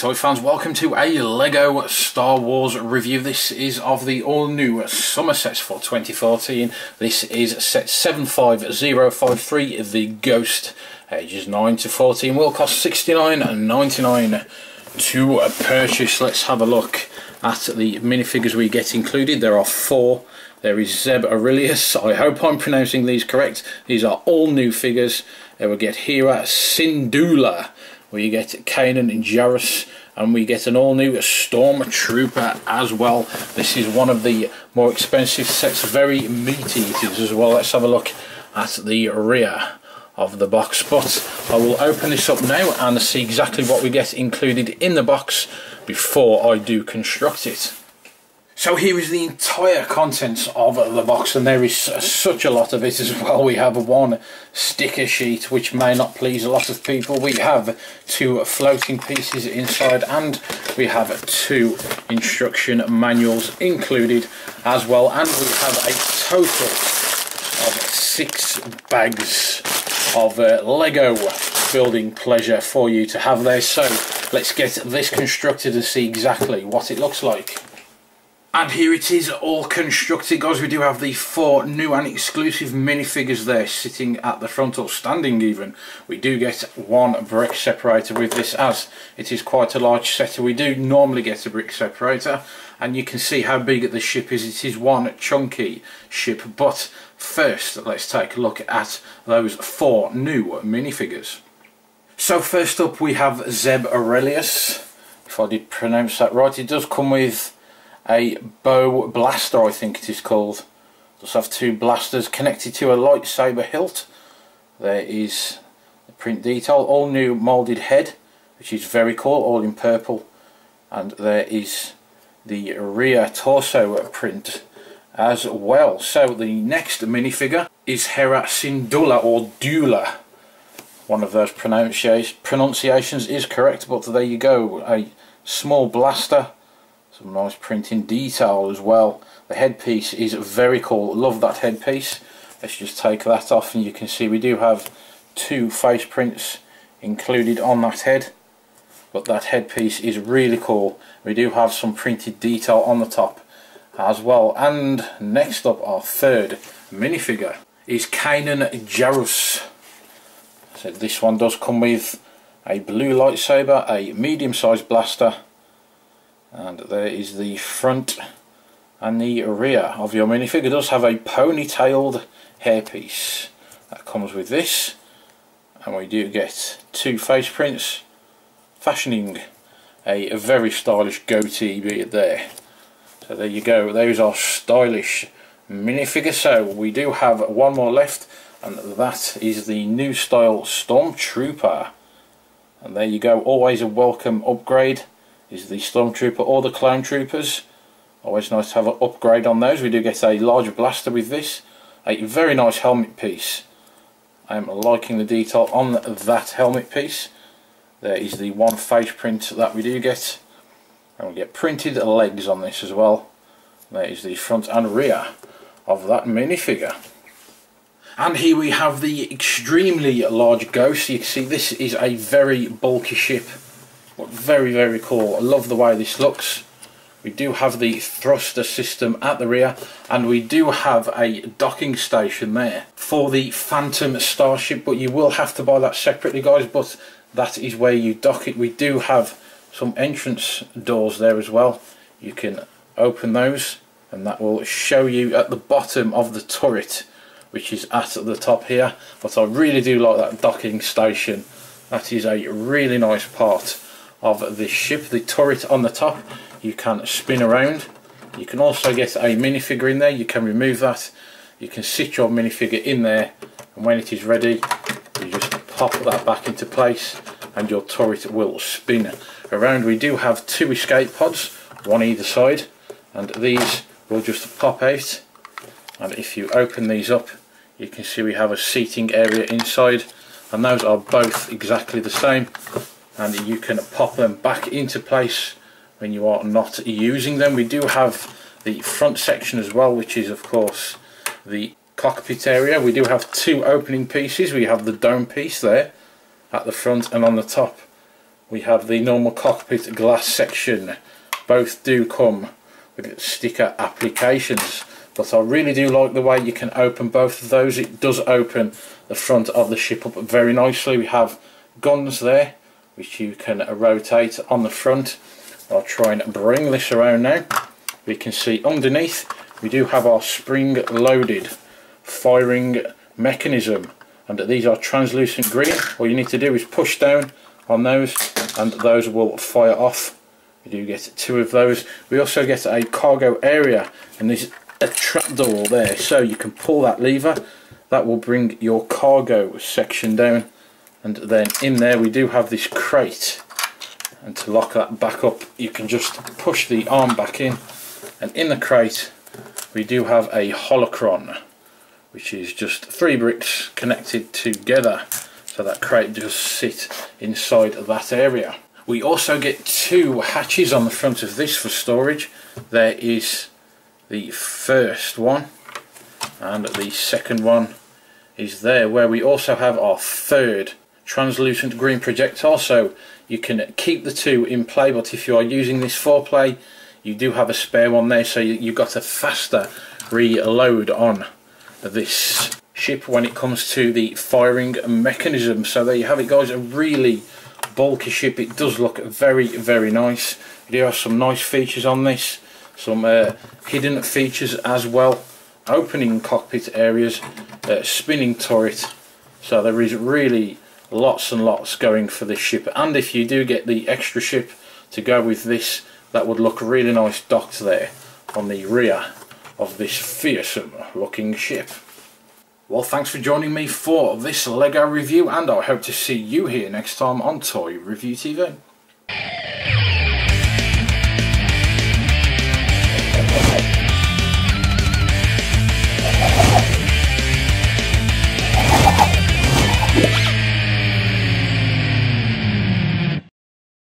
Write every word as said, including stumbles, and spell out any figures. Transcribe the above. Toy fans, welcome to a LEGO Star Wars review. This is of the all new summer sets for twenty fourteen. This is set seven five zero five three, The Ghost, ages nine to fourteen, will cost sixty-nine ninety-nine to purchase. Let's have a look at the minifigures we get included. There are four. There is Zeb Orrelios. I hope I'm pronouncing these correct. These are all new figures. We get Hera Syndulla. We get Kanan Jarrus, and we get an all-new Stormtrooper as well. This is one of the more expensive sets, very meaty it is as well. Let's have a look at the rear of the box, but I will open this up now and see exactly what we get included in the box before I do construct it. So here is the entire contents of the box, and there is such a lot of it as well. We have one sticker sheet, which may not please a lot of people. We have two floating pieces inside, and we have two instruction manuals included as well. And we have a total of six bags of uh, LEGO building pleasure for you to have there. So let's get this constructed and see exactly what it looks like. And here it is, all constructed, guys. We do have the four new and exclusive minifigures there sitting at the front, or standing even. We do get one brick separator with this, as it is quite a large set. We do normally get a brick separator, and you can see how big the ship is. It is one chunky ship. But first, let's take a look at those four new minifigures. So first up, we have Zeb Orrelios. If I did pronounce that right, it does come with a bow blaster, I think it is called. Does have two blasters connected to a lightsaber hilt. There is the print detail, all new moulded head, which is very cool, all in purple. And there is the rear torso print as well. So the next minifigure is Hera Syndulla, or Dula. One of those pronunci pronunciations is correct, but there you go. A small blaster. Some nice printing detail as well. The headpiece is very cool. Love that headpiece. Let's just take that off, and you can see we do have two face prints included on that head. But that headpiece is really cool. We do have some printed detail on the top as well. And next up, our third minifigure is Kanan Jarrus. So this one does come with a blue lightsaber, a medium-sized blaster. And there is the front and the rear of your minifigure. It does have a ponytailed hairpiece that comes with this, and we do get two face prints fashioning a very stylish goatee beard there. So there you go, those are stylish minifigure. So we do have one more left, and that is the new style Stormtrooper. And there you go, always a welcome upgrade is the Stormtrooper or the Clone Troopers. Always nice to have an upgrade on those. We do get a large blaster with this. A very nice helmet piece. I'm liking the detail on that helmet piece. There is the one face print that we do get. And we get printed legs on this as well. There is the front and rear of that minifigure. And here we have the extremely large Ghost. You can see this is a very bulky ship. Very, very cool. I love the way this looks. We do have the thruster system at the rear, and we do have a docking station there for the Phantom Starship, but you will have to buy that separately, guys, but that is where you dock it. We do have some entrance doors there as well. You can open those, and that will show you at the bottom of the turret, which is at the top here. But I really do like that docking station. That is a really nice part of the ship. The turret on the top, you can spin around. You can also get a minifigure in there. You can remove that. You can sit your minifigure in there, and when it is ready, you just pop that back into place, and your turret will spin around. We do have two escape pods, one either side, and these will just pop out. And if you open these up, you can see we have a seating area inside, and those are both exactly the same. And you can pop them back into place when you are not using them. We do have the front section as well, which is of course the cockpit area. We do have two opening pieces. We have the dome piece there at the front, and on the top We have the normal cockpit glass section. Both do come with sticker applications, but I really do like the way you can open both of those. It does open the front of the ship up very nicely. We have guns there which you can rotate on the front. I'll try and bring this around now. We can see underneath we do have our spring loaded firing mechanism, and these are translucent green. All you need to do is push down on those and those will fire off. We do get two of those. We also get a cargo area, and there's a trapdoor there, so you can pull that lever. That will bring your cargo section down, and then in there we do have this crate, and to lock that back up you can just push the arm back in, and in the crate we do have a holocron, which is just three bricks connected together, so that crate does sit inside that area. We also get two hatches on the front of this for storage. There is the first one, and the second one is there, where we also have our third translucent green projectile, so you can keep the two in play, but if you are using this for play you do have a spare one there, so you've got a faster reload on this ship when it comes to the firing mechanism. So there you have it, guys, a really bulky ship. It does look very very nice. We do have some nice features on this, some uh, hidden features as well, opening cockpit areas, uh, spinning turret, so there is really lots and lots going for this ship. And if you do get the extra ship to go with this, that would look really nice docked there on the rear of this fearsome looking ship. Well, thanks for joining me for this LEGO review, and I hope to see you here next time on Toy Review T V.